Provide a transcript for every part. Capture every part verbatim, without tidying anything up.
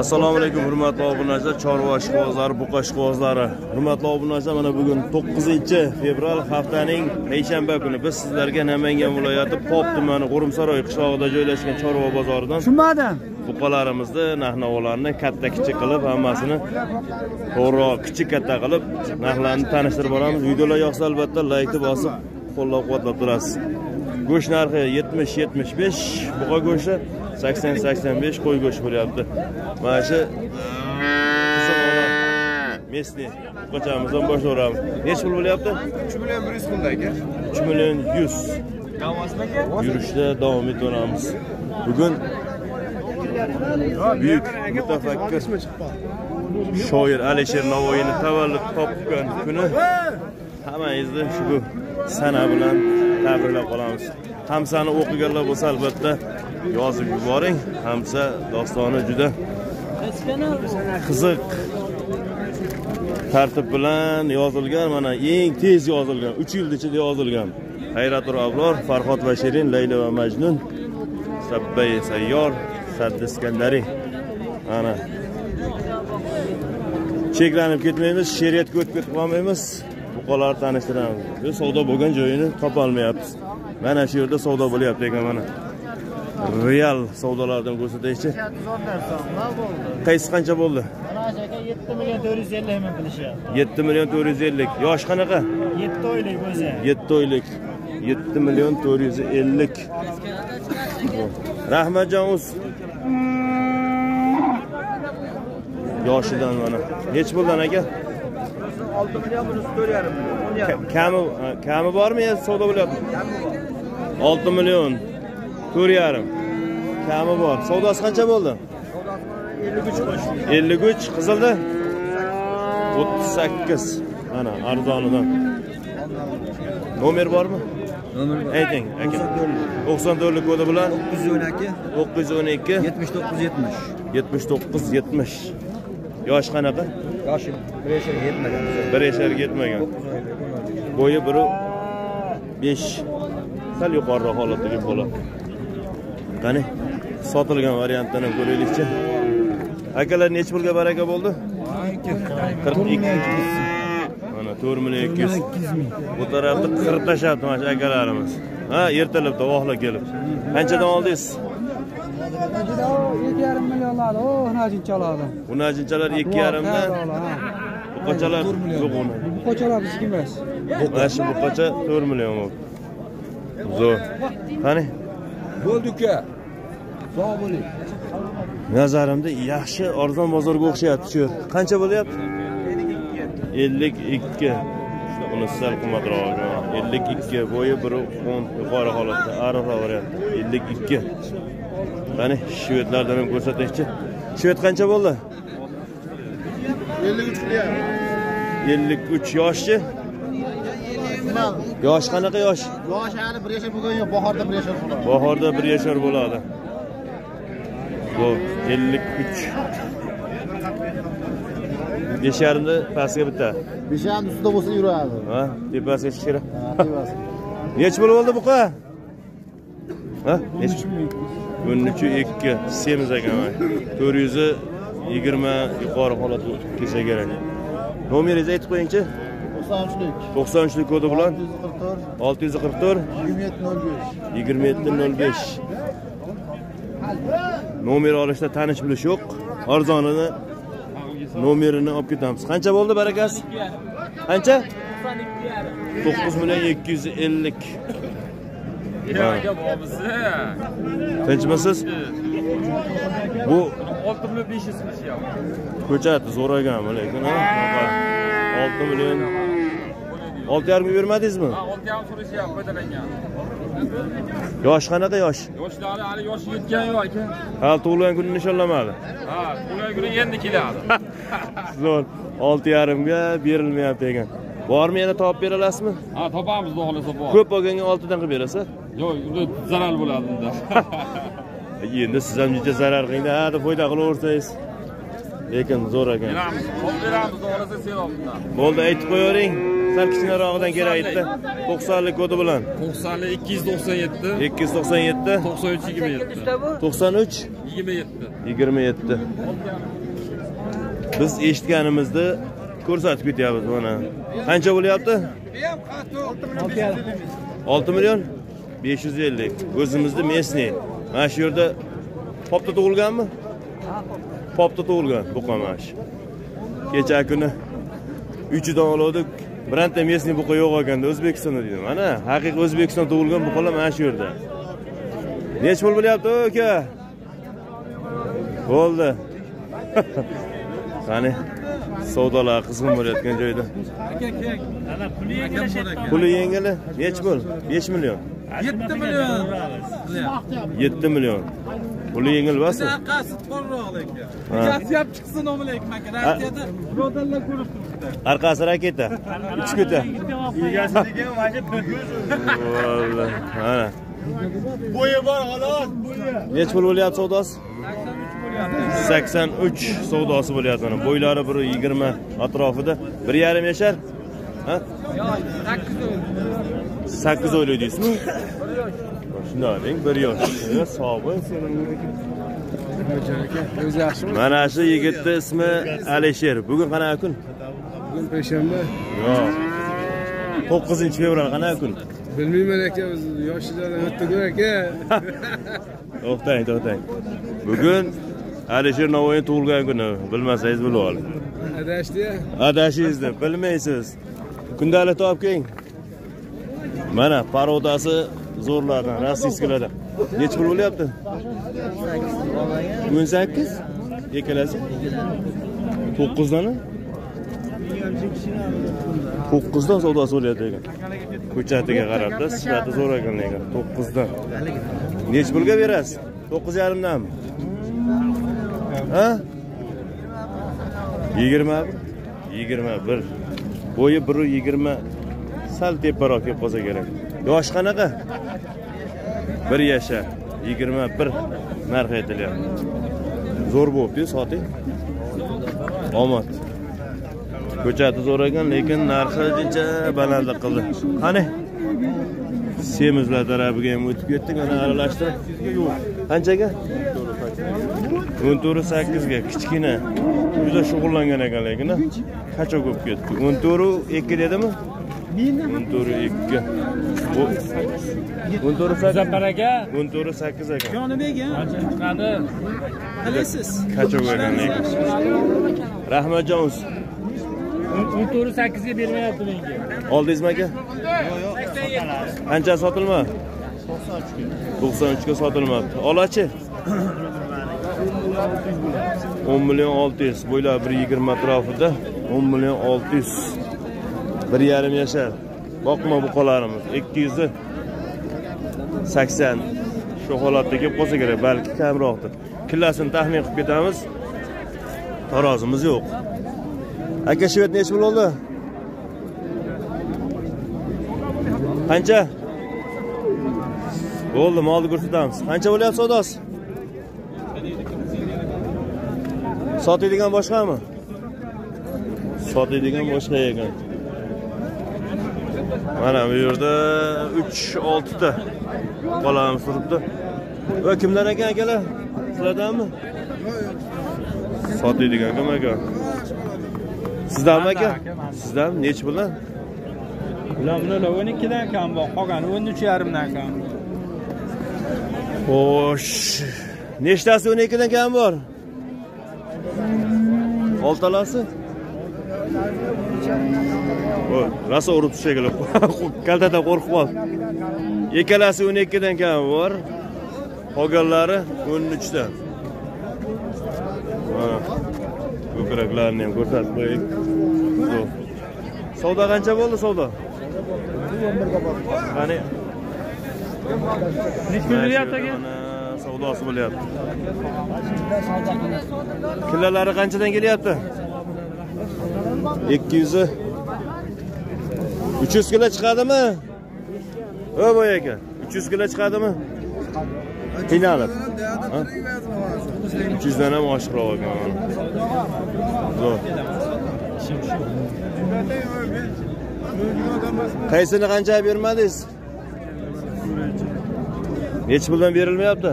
Assalomu alaykum hurmatli obunachilar, chorva ishqibozlari, buqa ishqibozlari. Hurmatli obunachilar, mana bugun to'qqizinchi fevral haftaning payshanba kuni biz sizlarga Namangan viloyati Pop tumani Gurumsaroy qishlog'ida joylashgan chorva bozoridan shumadan buqalarimizni, narx-navolarni katta-kichik qilib, hammasini to'g'ri kichik katta qilib narxlarni tanishtirib boramiz. Videolar yoqsa albatta like bosib, qo'llab-quvvatlab turasiz. Go'sht narxi yetmish yetmish besh, buqa go'shti seksen seksen beş, koy go'shti bo'lyapti. Mana shu mesli qo'chamizdan boshlayveramiz. Nech pul bo'lyapti? uch million bir yuz ming aka. uch million yuz. Yurishda davom etamiz. Bugun büyük mutafakkir shoir Alisher Navoiyni tavallud topgan kuni hammangizni shu sana bilan tabriklab qolamiz. Hamsani o'qiganlar bo'lsa albatta yozib yuboring. Hamsa dostoni juda qiziq tartib bilan yozilgan, mana eng tez yozilgan, uch yil ichida yozilgan. Hayratur Abror, Farhod va Shirin, Leyla va Majnun, Sabbay Sayyor, Sadd Iskandari. Mana cheklanib ketmaymiz, she'riyatga o'tib ketib qolmaymiz. Buqalarni tanishtiramiz. Bu savdo bo'lgan joyini topa olmayapmiz. Mana shu yerda savdo bo'lyapti ekan, mana real savdolardan ko'rsataychi. Qaysi qancha bo'ldi? Mana shu aka yetti million to'rt yuz ellik ming qilishyapti. yetti million to'rt yuz ellik. Yosh qanaqa? yetti oylik bo'lsa. yetti oylik. yetti million to'rt yuz ellik. Rahmatjon uz yoshidan mana. Nech bo'ldan aka? olti million bir yuz to'rt yarim. Kami kami bormi yo savdo bo'lyapti? olti million to'rt yarim. Kami bor. Savdosi qancha bo'ldi? Savdosi ellik uch. Qizildi? o'ttiz sakkiz. Mana arzonidan. Nomer bormi? Nomer ayting aka. to'qson to'rt kodi bilan to'qqiz o'n ikki yetmish to'qqiz yetmish. yetmish to'qqiz yetmish. Yosh qanaqa? Yoshi bir yetmagan. bir yetmagan. Bo'yi bir besh. Sal yuqoriroq holatdagi bo'ladi. Qani sotilgan variantini ko'raylikchi. Akalar nech pulga baraka bo'ldi? qirq ikki. Mana to'rt million ikki yuz ming. Bu tarafda qirq tashabdi mana akalarimiz. Ha, ertalabda vohla kelib. Qanchadan oldingiz? ikki yarim million oladi. O, hunajincha oladi. Hunajinchalar ikki yarim dan. Buqachalar yo'q uni. Buqachalar bizga emas. Buqacha buqacha to'rt million bo'ldi. Zor. Hani? Bo'ldi uka. Sog' bo'ling. Nazarimda yaxshi arzon bozorga o'xshayapti. Qancha bo'lyapti? ellik ikki. Buni sal qimmatroq. ellik ikki bo'yi bir o'n yuqori holatda aralab variant. ellik ikki. Qani shvedlardan ham ko'rsataychi. Shved qancha bo'ldi? ellik uch. ellik uch yoshchi. Yosh qanaqa yosh? Yosh hali bir yashar bo'lgan yo'q, bahorda bir yashar bo'ladi. Bahorda bir yashar bo'ladi. Bu ellik uch. besh yarimda pastga bitta. besh yarim ustida bo'lsa yuradi. Ha, tepasiga chiqira. Ha, tepasi. Nech pul bo'ldi buqa? Ha, o'n uch ikki semiz ekan. to'rt yuz yigirma yuqori holatga o'tib ketsa kerak. Nomeringizni aytib qo'yingchi. to'qson uchlik kodi bilan olti yuz qirq to'rt yigirma yetti nol besh. Nomer olishda tanish bilish yo'q. Arzonini nomerini olib ketamiz. Qancha bo'ldi barakasi? Qancha? to'qqiz million ikki yuz ellik. Tinchmisiz? Bu olti million besh yuz qilishyapti. Ko'chat zo'ragan, lekin olti million olti yarim ming bermadingizmi? Ha, olti yarim so'rashyapti, foydalangan. Yosh qanaqa yosh? Yoshlari hali yosh yetgan yo'q aka. Hali tug'ilgan kunini nishonlamadi. Ha, tug'ilgan kuni endi keladi. Zo'r. olti yarim ga berilmayapti ekan. Bormi yana topib bera olasizmi? Ha, topamiz, xohlasa bor. Ko'p bo'lganga olti dan qilib berasiz? Yo'q, unda zarar bo'ladi unda. Endi siz ham juda zarar qilingda, ha, foyda qilaversangiz. Lekin zo'r ekan. Beramiz, beramiz, xohlasa sevamiz. Bo'ldi, aytib qo'yavering. Sarkishni rog'idan kelaydi. doksanlık kodu bilan. ikki yuz to'qson yetti. ikki yuz to'qson yetti. to'qson uch yigirma yetti. to'qson uch yigirma yetti. yigirma yetti. Biz eshitganimizni ko'rsatib ketyapmiz mana. Qancha bo'lyapti? olti million besh yuz ellik. O'zimizning mesni. Mana shu yerda Popda tug'ilganmi? Ha, Popda tug'ilgan buqa mana shu. Kecha kuni uchidan oldik. Biranta mesni buqa yo'q ekanda O'zbekistonda dedim. Mana haqiqiy O'zbekistonda tug'ilgan buqalar mana shu yerda. Nech pul bo'lyapti, aka? Bo'ldi. Qani savdolar qizg'in bo'layotgan joyda. Ana puli yengilashadi. Puli yengili nech pul? besh million. yetti million. yetti million. Puli yengil bo'lsa. Qasi to'g'riroq lekin. Egasi yap chiqsin o'mi lekin maka. Rossiyada birodarlar ko'rib turibdi. Arqasi raketa. uch kuta. Egasi degan mana bir yuz. Vallahi. Mana. Bo'yi bor xolos, bo'yi. Nech pul bo'lyapti savdosi? sakson uch savdosi bo'lyapti mana. Bo'ylari bir yigirma atrofida. bir yarim yashar. Ha? sakkiz oylik deysizmi? Shunday, bir yosh. So'bi sening aka, o'zi yaxshimi? Mana shu yigitning ismi Alisher. Bugun qanaqa kun? Bugun payshanba. Yo'q. to'qqizinchi fevral qanaqa kun? Bilmayman aka, biz yoshlardan o'tdik aka. To'xtang, to'xtang. Bugun Alisher Navoiy tug'ilgan kuni. Bilmasangiz bilib oling. Adashdi-ya? Adashingizni bilmaysiz. Kundalik topib keling. Mana parodasi zo'rlardan, rossiyskilardan. Nech pul bo'lyapti? o'n sakkiz. Ikkalasi to'qqiz dona. to'qqiz dan savdosi bo'lyapti ekan. Ko'chatiga qarab-da, sifati zo'r ekan ekan. to'qqiz dan. Nech pulga berasiz? to'qqiz yarim danmi? Ha? yigirma bir. Bo'yi bir yigirma. Sal teparoq kelib qolsa kerak. Yosh qanaqa? bir yashar. yigirma bir narx aytilyapti. Zo'r bo'pti, soting. Omad. Ko'chati zo'r ekan, lekin narxi jincha balandlik qildi. Qani? Semizlar tarafiga ham o'tib ketdik, ana aralashtirib. Qanchaga? o'n to'rt sakkiz ga kichkina. Juda shug'ullangan ekan, lekin qacha ko'p ketdi. o'n to'rt ikki dedimi? o'n to'rt ikki. o'n to'rt sakkiz aka. Jonibek ha? Qani? Bilasiz. Qacha bo'lgan ekan? Rahmatjon uz. o'n to'rt sakkiz ga bermayapti menga. Oldingizmi aka? Yo'q, yo'q. Qancha sotilma? to'qson uch ga. to'qson uch ga sotilmadi. Olachi? o'n million olti yuz. Bo'ylari bir yigirma atrofida. o'n million olti yuz. bir yarim yashar. Boqma buqalarimiz. ikki yuz sakson. Shu holatda kelib qolsa kerak, balki kamroqdir. Killasini taxmin qilib ketamiz. Tarozimiz yo'q. Aka, shvet nechta bo'ldi? Qancha? Bo'ldi, molni ko'rsatamiz. Qancha bo'lyapti savdosi? Sotadigan boshqami? Sotadigan boshqa ekan. Mana bu yerda uch olti ta bolam turibdi. Va kimlar ekan akalar? Sizlardanmi? Yo'q. Sotadigan kim aka? Sizdanmi aka? Sizdan nech bilan? Ular bular o'n ikki dan kam bor, qolgani o'n uch yarim dan kam. Xo'sh. Nechtasi o'n ikki dan kam bor? oltalasi? Rasa urib tushagila. Kaltada qo'rqib qoldi. Ikkalasi o'n ikki dan kam bor. Qolganlari o'n uch dan. Mana ko'kraklarni ham ko'rsatib qo'ying. Savdo qancha bo'ldi savdo? Qani? Nech milliard aka? Savdosi bo'lyapti. Killalari qanchadan kelyapti? ikki yuz uch yuz kilo chiqadimi? Ho, boy aka. uch yuz kilo chiqadimi? Qiynalib. uch yuz dan ham oshiqroq ekan. Zo'r. Kaysini qancha bermadingiz? Nechi puldan berilmayapti?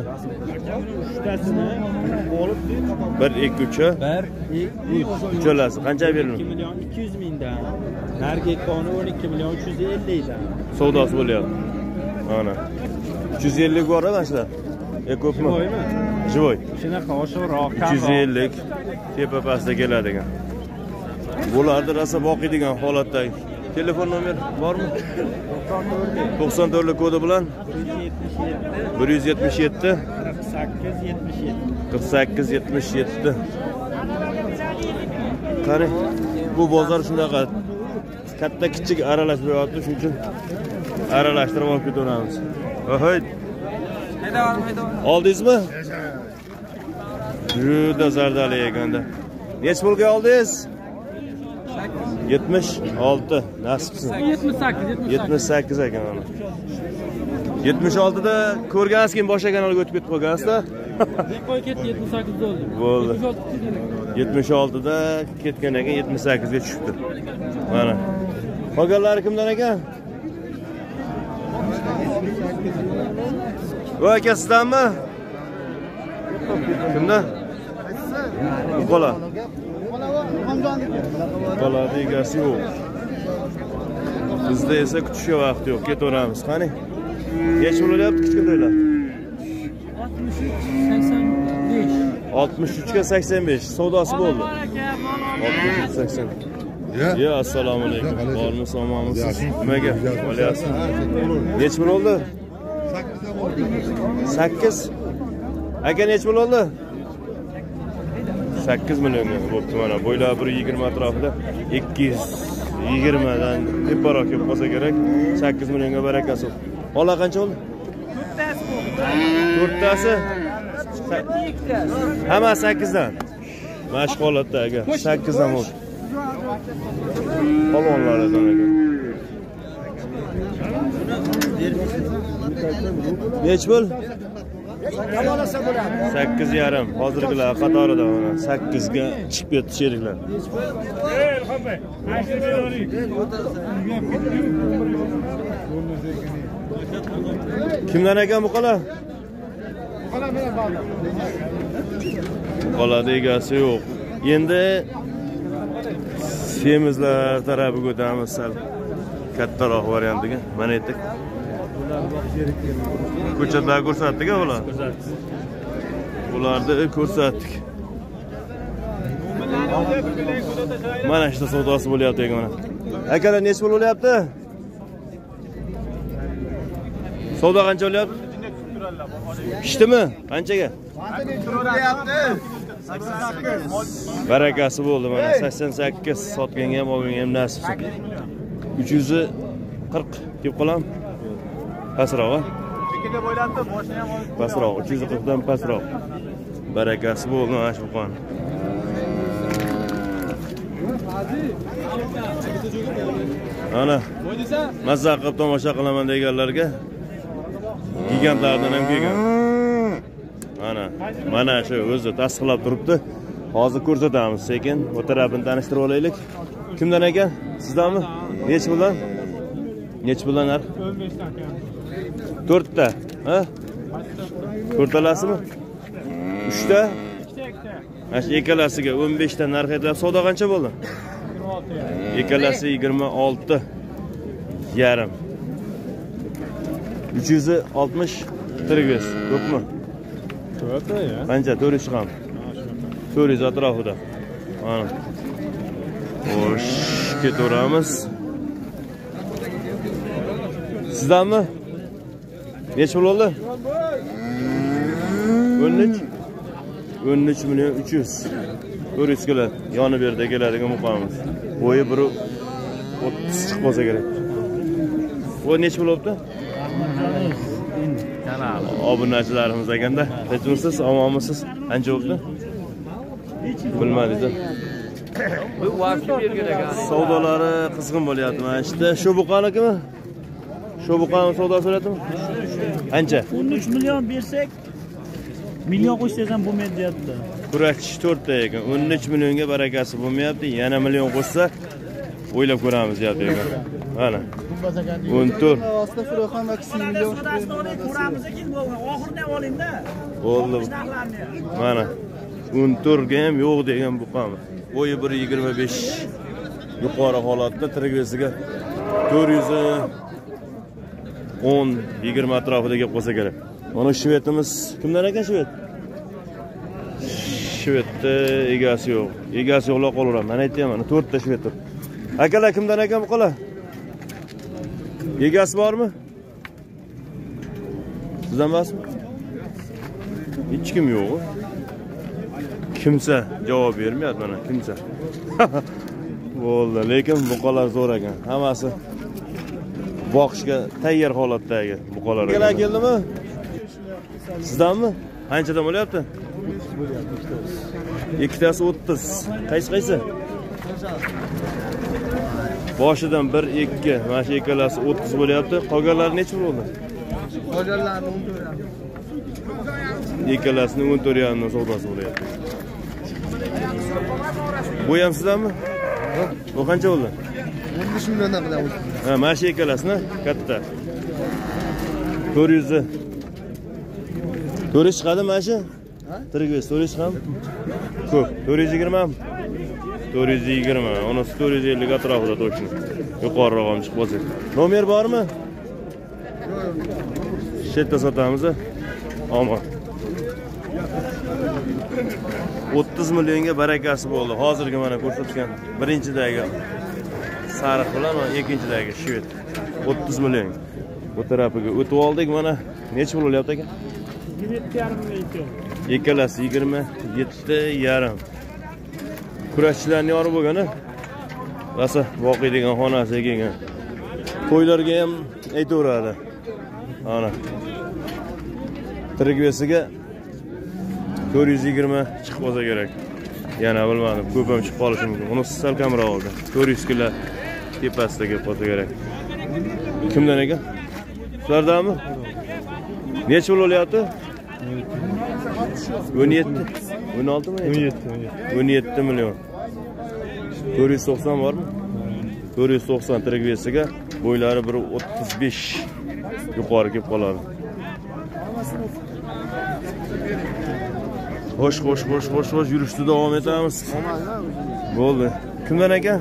bir ikki uch bir ikki uch uchalasi qancha berildi? ikki million ikki yuz mingdan. Narigi ikkoni o'n ikki million uch yuz ellik dan. Savdosi bo'lyapti. Mana. uch yuz ellik bor mana shular. E ko'pmi? Jivoy. Shunaqa oshiqroq. uch yuz ellik tepa pastda keladigan. Bularni rosa boqiydigan holatdagi. Telefon nomer var mı? doksan dört kodu bulan bir yuz yetmish yetti qirq sakkiz yetmish yetti. Qani bu bozor shunaqa katta kichik aralash bo'lyapti, shuning uchun aralashtirib olib ketaveramiz. Hoy. Oldingizmi? Juda zardali yeganda. Nech pulga oldingiz? yetmish olti nasibsin. yetmish sakkiz yetmish sakkiz ekan ana. yetmish olti da ko'rgansiz, kim boshqa kanalga o'tib ketib qolgansiz-da. Deb qo'y ketdi yetmish sakkiz bo'ldi. Bo'ldi. yetmish olti da ketgan ekan, yetmish sakkiz ga tushibdi. Mana. Qolganlari kimdan ekan? Voy aka, sizdanmi? Kimdan? Qo'la. Bola egasi yo'q. Bizda esa kutishga vaqt yo'q, ketaveramiz. Qani? Necha bo'lyapti kichkintoylar? oltmish uch sakson besh. Savdosi bo'ldi. oltmish uch sakson. Ya, assalomu alaykum. Bormi, somonmisiz? Nimaga? Olyapsiz. Necha bo'ldi? sakkiz. Aka, necha bo'ldi? sakkiz million bo'pti mana. Bo'ylari bir yuz yigirma atrofida ikki yuz yigirma dan teparoq kelib qolsa kerak. sakkiz millionga barakasi. Ola qancha bo'ldi? to'rttasi bo'ldi. to'rttasi? Hamma sakkiz dan. Mana shu holatda aka sakkiz dan bo'ldi. Polvonlardan aka. Nech pul? sakkiz yarim hozirgilar qatorida mana sakkiz ga chiqib ketdi sheriklar. Kimdan ekan bu qola? Qolada egasi yo'q. Endi semizlar tarafiga o'tamiz, sal kattaroq variantiga. Mana aytdik. Ko'chatlarni ko'rsatdik-a bular? Bularni ko'rsatdik. Mana shu savdosi bo'lyapti mana. Akalar necha pul bo'lyapti? Savdo qancha bo'lyapti? Ishdimi? Qanchaga? Barakasi bo'ldi mana. sakson sakkiz sotganga ham olganga ham nasib. uch yuz qirq deb qolam. Pasroq. Chekida bo'ylandi, boshini ham olib. Pasroq, uch yuz qirq dan pasroq. Barakasi bo'ldi mana shu qon. Ana. Mazza qilib tomosha qilaman deganlarga gigantlardan ham kelgan. Ana, mana shu o'zi tasdiqlab turibdi. Hozir ko'rsatamiz sekin. Bu tarafini tanishtirib olaylik. Kimdan ekan? Sizdanmi? Nech bilan? Nech bilan narx? o'n besh ekan. to'rtta, ha? to'rtalasimi? uchta? Mana shu ikkalasiga o'n besh ta narx aytilib, savdo qancha bo'ldi? yigirma olti. Ikkalasi yigirma olti yarim. uch yuz oltmish tirg'iz, ko'pmi? To'rt ya. Qancha? to'rt yuz ham. to'rt yuz atrofida. Mana. Xo'sh, ketaveramiz. Sizdanmi? Neç pul oldu? o'n uch million uch yuz. to'rt yuz keladi. Yoni berda keladigan muqamiz. Bo'yi bir o'ttiz chiqib qolsa kerak. Bu neç pul bo'ldi? Obunachilarimiz ekanda. Hechimsiz, omonmisiz? Qancha bo'ldi? Bilmadim. Bu vaqtga bergan ekan. Savdolari qizg'in bo'lyapti mana ishda. Shu buqanikimi? Shu buqani savdo so'ratdim. Qancha? o'n uch million bersak, million qo'ysangiz ham bo'lmaydi deyapti. Kurakchi to'rt ta ekan. o'n uch millionga barakasi bo'lmayapti. Yana million qo'ysa o'ylab ko'ramiz deyapti ekan. Ana. on dört. Aslında Furuhan milyon. Mana. on dört ham yo'q degan buqamiz. Bo'yi bir yigirma besh. Yuqori holatda tirg'isiga to'rt yuz o'n yigirma atrofida kelib qolsa kerak. Mana shvetimiz kimdan ekan shvet? Shvetda egasi yo'q. Egasi yo'qlar qolaveradi. Men aytayman, mana to'rt ta shvet tur. Akalar kimdan ekan bu qolar? Egasi bormi? Sizdan emasmi? Hech kim yo'q. Kimse cevap vermiyor bana, kimse. Vallahi lekin bu kadar zor ekan. Hammasi boqishga tayyor holatdagi bu kadar. Gela keldi mi? Sizdan mı? Qanchadan bo'lyapti? Ikkitasi o'ttiz. Qaysi qaysi? Boshidan bir ikki, mana shu ikkalasi o'ttiz bo'lyapti. Qolganlari necha bo'ldi? Qolganlari o'n to'rt. Ikkalasini o'n to'rt yondan savdosi bo'lyapti. Bu ham sizdan mı? Bu qancha oldu? o'n besh milyondan bilan oldi. Ha, mana shu ikkalasini katta. to'rt yuz. to'rt yuz chiqadi mana shu? Ha? Tirg'iz to'rt yuz ham. Ko'p. to'rt yuz yigirma ham. to'rt yuz yigirma. Ona to'rt yuz ellik atrofida to'g'ri. Yuqoriroq ham chiqib qolsa. Nomer bormi? Shetda sotamiz. Ammo o'ttiz millionga barakasi bo'ldi. Hozirgi mana ko'rsatgan birinchidagi sariq bilan va ikkinchidagi shvet o'ttiz million. Bu tarafiga o'tib oldik. Mana necha pul bo'lyapti aka? yigirma yetti yarim million. Ikkalasi yigirma yetti yarim. Kurashchilarning yori bo'lgan-a? Rosa voqi degan xonasiga kelgan. Qo'ylarga ham aytaveradi. Ana. Tirg'isiga to'rt yuz yigirma chiqib olsa kerak. Yana bilmadim, ko'p ham chiqib qolishi mumkin. Uni sal kamroq oldi. to'rt yuz kilo tepasida kelib qolsa kerak. Kimdan ekan? Sizlardanmi? Necha pul bo'lyapti? o'n yetti. o'n oltimi? o'n yetti. o'n yetti million. to'rt yuz to'qson bormi? to'rt yuz to'qson tirg'isiga bo'ylari bir o'ttiz besh yuqori kelib qoladi. Hoş hoş hoş hoş hoş yürüyüşte devam etmemiz. Ne oldu? Kimden aka?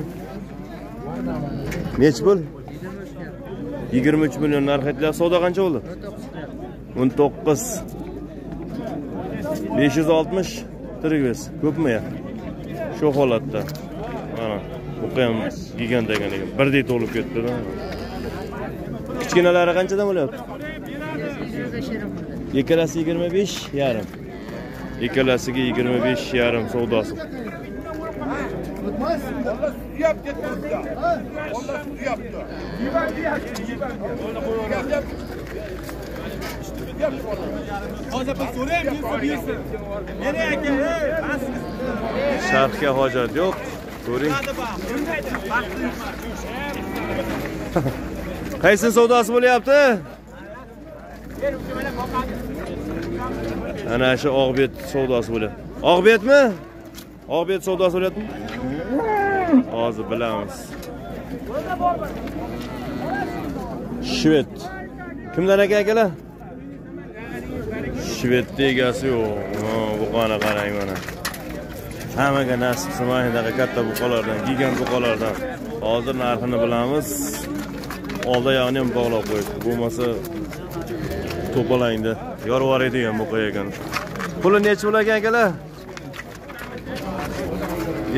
Neç bul? yigirma uch milyon narxetlar savdo qancha oldu? o'n to'qqiz. besh yuz oltmish tirg'iz. Ko'pmi ya? Shu holatda. Mana bu ham gigant degan ekan. Birdek to'lib ketdi. Kichkinalari qanchadan bo'lyapti? Ikkalasi yigirma besh yarim. İkkalasiga yigirma besh yarim savdosi. Sharhga hojat yo'q. Ko'ring. Qaysi savdosi bo'lyapti? Ana shu Oqbet savdosi bo'ladi. Oqbetmi? Oqbet savdosi bo'ladimi? Hozir bilamiz. Shvet. Kimdan aka akalar? Shvet egasi yo'q. Bu qana qarang mana. Hammaga nasib qilmaydi katta buqalardan, gigant buqalardan. Hozir narxini bilamiz. Oldi yog'ini ham bog'lab qo'ydik. Bo'lmasa to'palangda yorvor edigan bo'qayagan. Puli necha bo'lagan akalar?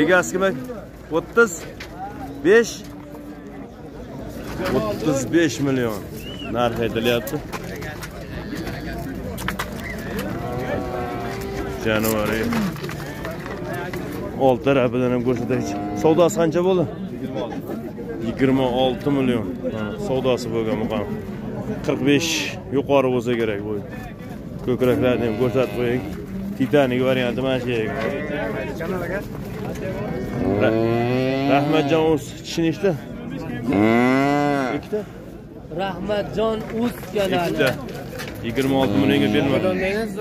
Egasi kim? o'ttiz besh. o'ttiz besh million narx aytilyapti. Januariy. Old tarafidan ham ko'rsataychi. Savdosi qancha bo'ldi? yigirma olti million. Savdosi bo'lgan muqam. qirq besh yuqori bo'lsa kerak bu. Ko'kraklarni ham ko'rsatib qo'ying. Titanik varianti mana shu ekan. Rahmatjon uz chinishda. Ikkita. Rahmatjon uz kanali. yigirma olti millionga bermadingiz.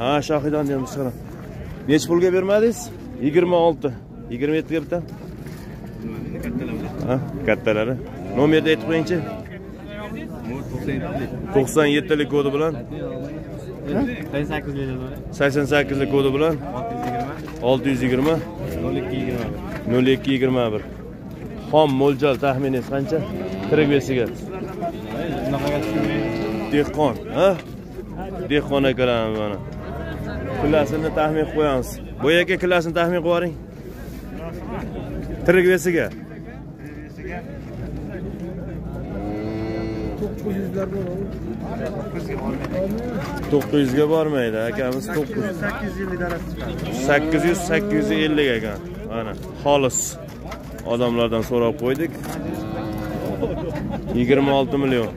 Ha, Shohidan ham so'ra. Nech pulga bermadingiz? yigirma olti. yigirma yetti ga bitta. Ha, kattalari. Nomerni aytib qo'yingchi. doksan yedilik kodi bilan seksen sekizlik kodi bilan altı yüz yirmi nol ikki yigirma bir. Xom mo'ljal taxminingiz qancha? Kirg'isiga. Dehqon, ha? Dehqon akalarimiz mana. Klasini taxmin qo'yamiz. Bu yerga klasini taxmin qilib oring. Kirg'isiga. dokuz yüz'e varmaydı. Akamız sekiz yüz sekiz yüz elli akan. Ana, xolis. Adamlardan so'rab qo'ydik. yigirma olti milyon.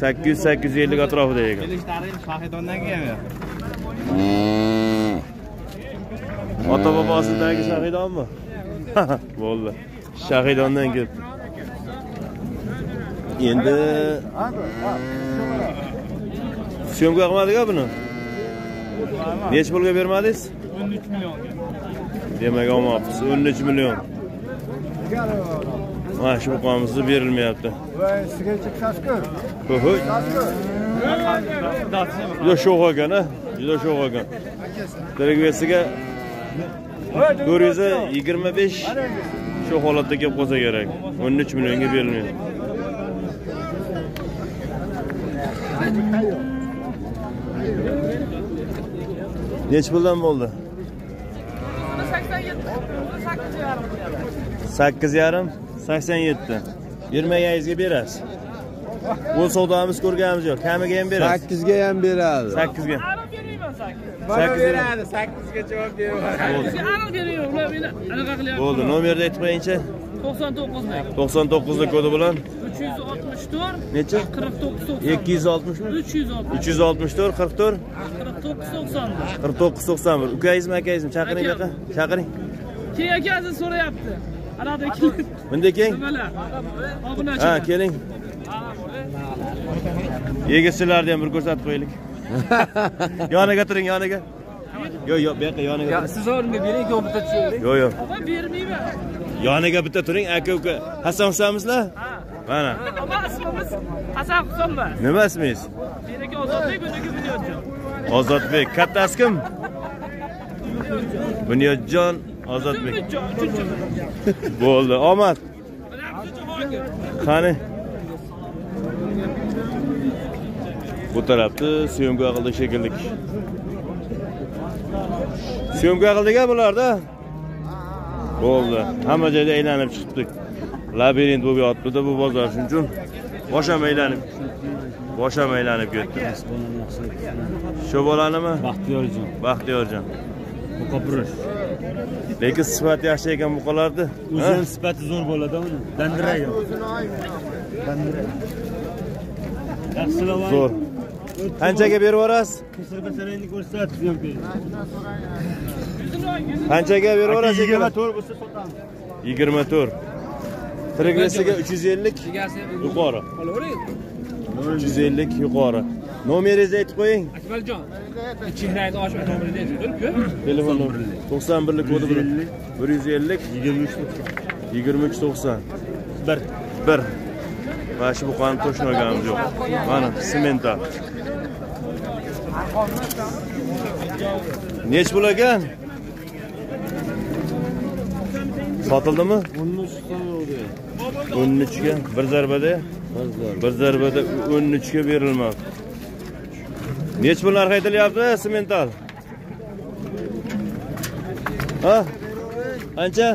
sekiz yüz sekiz yüz elli atrofida ekan. Ota bobosidagi Shahidonmi? Bo'ldi. Shahidondan keldi. Endi Syomka qilmadik-a buni? Nech pulga bermadingiz? on üç milyon. Demak, olmoqsiz on üç milyon. Mana shu qo'mimiz berilmayapti. Voy, sizga chiqsas ko'r. Ho'y. Juda sho'x ekan-a? Juda sho'x ekan. Deregvesiga dört yüz yirmi beş shu holatda kelib qolsa kerak. on üç milyonga berilmaydi. Neç puldan oldu? sakkiz yarim, seksen yedi. yirmi yizga berasiz. Bu savdomiz ko'rganimiz yo'q. Kamiga ham berasiz. sekkizga ham beradi. sakkiz ga. Bana beradi, sakkizga javob beradi. Aniq berayman. Ular meni anaqa qilyapti. Bo'ldi, nomerni aytib qo'yingchi. dokson to'qqiz. dokson to'qqiz kodi bilan üç yüz altmış dört. Neçe? kırk dokuz doksan. iki yüz altmış mı? üç yüz altmış. üç yüz altmış dört kırk dört. kırk dokuz doksan bir. Ukayizmi, akayizmi? Chaqiring baqa. Chaqiring. Keng akasi so'rayapti. Anada kim? Bunda keng. Ha, keling. Yigitchilarni ham bir ko'rsatib qo'yaylik. Yoniga turing, yoniga. Yo'q, yo'q, bu yoqqa yoniga. Ya siz o'ringa bering, ko'p bitta tushirdik. Yo'q, yo'q. Ova bermayman. Yoniga bitta turing, aka-uka. Hasan Husanmizlar? Ha. Mana. Ismimiz Hasan Husanmi? Nima ismingiz? Beraka Ozodbek, buniki Bunyodjon. Ozodbek, kattasi kim? Bunyodjon, Ozodbek. Bo'ldi, omad. Qani. Bu tarafda syomka qildik shekillik. Syomka qildik-a bularda? Bo'ldi. Hamma joyda aylanib chiqdik. Labirint bo'lib yotibdi bu bozor, shuning uchun bosh ham aylanib, bosh ham aylanib ketdi. Shu bolanimi? Baxtiyorjon. Baxtiyorjon. Muqopurush. Lekin sifati yaxshi ekan bu qolardi. O'zi ham sifati zo'r bo'ladi uni. Dandiragan. Dandiragan. Yaxshilar. Zo'r. Qanchaga berib yorasiz? Qisirbasaroyni ko'rsatib yo'q. Qanchaga berib yorasiz? yigirma to'rt bo'lsa sotamiz. yigirma to'rt. Tregvesiga üç yüz elli yuqori. üç yüz elli yuqori. Nomeringizni aytib qo'ying. Akmaljon. Chehrayni ochib nomerini aytib. Telefon nomeri. doksan birlik kodi bilan bir yüz elli yirmi üç yirmi üç doksan. bir bir. Mana shu buqani to'shnaganimiz yo'q. Mana smental. Nech pul ekan? Satıldı mı? on üç'e bir zarbada? Bir zarbada on üç'e verilmez. Neç bunlar kayıtlı yaptı? Smental. Ha? Anca?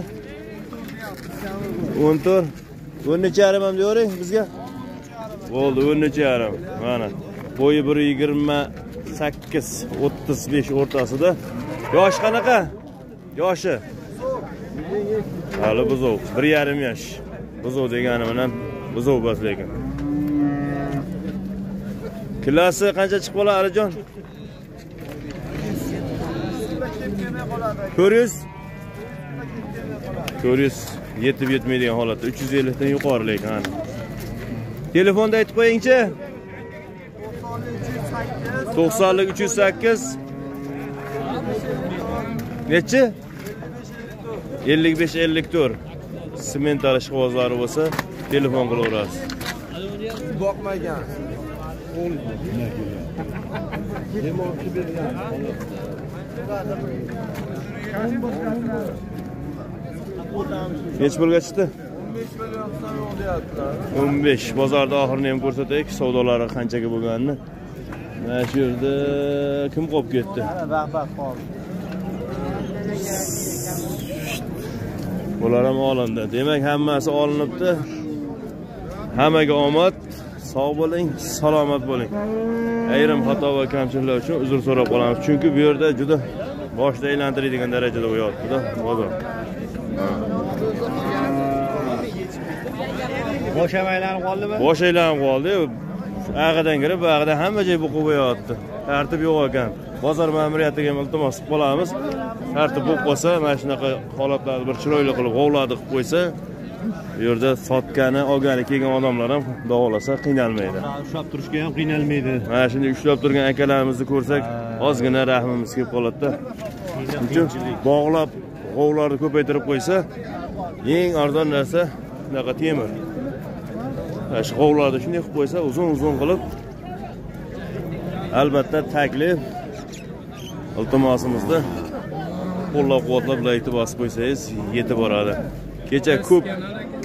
on dört. on üç'e aramam diyor ya bizge? Oldu on üç'e aramam. Bana. Boyu bir yirmi sekiz otuz beş ortası da. Yaş kanaka? Yaşı. Hali buzov, bir yarim yosh. Buzov degani bilan buzov bas lekin. Klasi qancha chiqib qolar Alijon? to'rt yuz. to'rt yuz yetib yetmaydigan holatda üç yüz elli dan yuqori lekin ana. Telefonda aytib qo'yingchi. dokson uch yuz sakkiz. Nechi? elli beş elli dört. Smental ishqibozlari bo'lsa telefon qilaverasiz. Boqmagan. Qo'l nima kelgan? Demoqchi bergan. Nech pulga chiqdi? o'n besh bozorda oxirini ham ko'rsataylik, savdolari qanchaga bo'lganini. Mana shu yerda kim qo'yib ketdi? Vaqt-vaqt qoldi. Bular ham olindi. Demak, hammasi olinibdi. Hammaga omad, sog' bo'ling, salomat bo'ling. Ayrim xato va kamchiliklar uchun uzr so'rab qolamiz, chunki bu yerda juda boshda aylantiradigan darajada bo'yotdi-da bozor. Bosh aylanib qoldimi? Bosh aylanib qoldi. Ag'idan kirib, ag'ida hamma joy buqib yotdi. Tartib yo'q ekan. Bozor ma'muriyatiga ham iltimos qilib qolamiz. Tartib bo'lib qolsa, mana shunaqa holatlarni bir chiroyli qilib g'ovladi qilib qo'ysa, bu yerda sotgani, olgani kelgan odamlar ham davolasa qiynalmaydi. Ushlab turishga ham qiynalmaydi. Mana shunday ushlab turgan akalarimizni ko'rsak, ozgina rahmimiz kelib qoladi-da. Bog'lab, g'ovlarni ko'paytirib qo'ysa, eng arzon narsa bunaqa temir. Ash g'ovlarni shunday qilib qo'ysa, uzun-uzun qilib albatta taklif iltimosimizda qo'llab-quvvatlab e'tibor qo'ysangiz yetib boradi. Kecha ko'p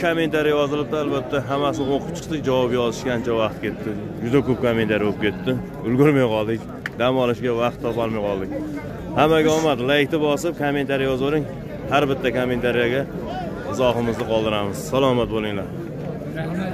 kommentariy yozilibdi, albatta hammasini o'qib chiqdik, javob yozishgancha vaqt ketdi. Juda ko'p kommentariy o'qib ketdi. Ulgurmay qoldik. Dam olishga vaqt topa olmay qoldik. Hammaga omad, like bosib, kommentariy yozavering. Har bitta kommentariyaga izohimizni qoldiramiz. Salomat bo'linglar.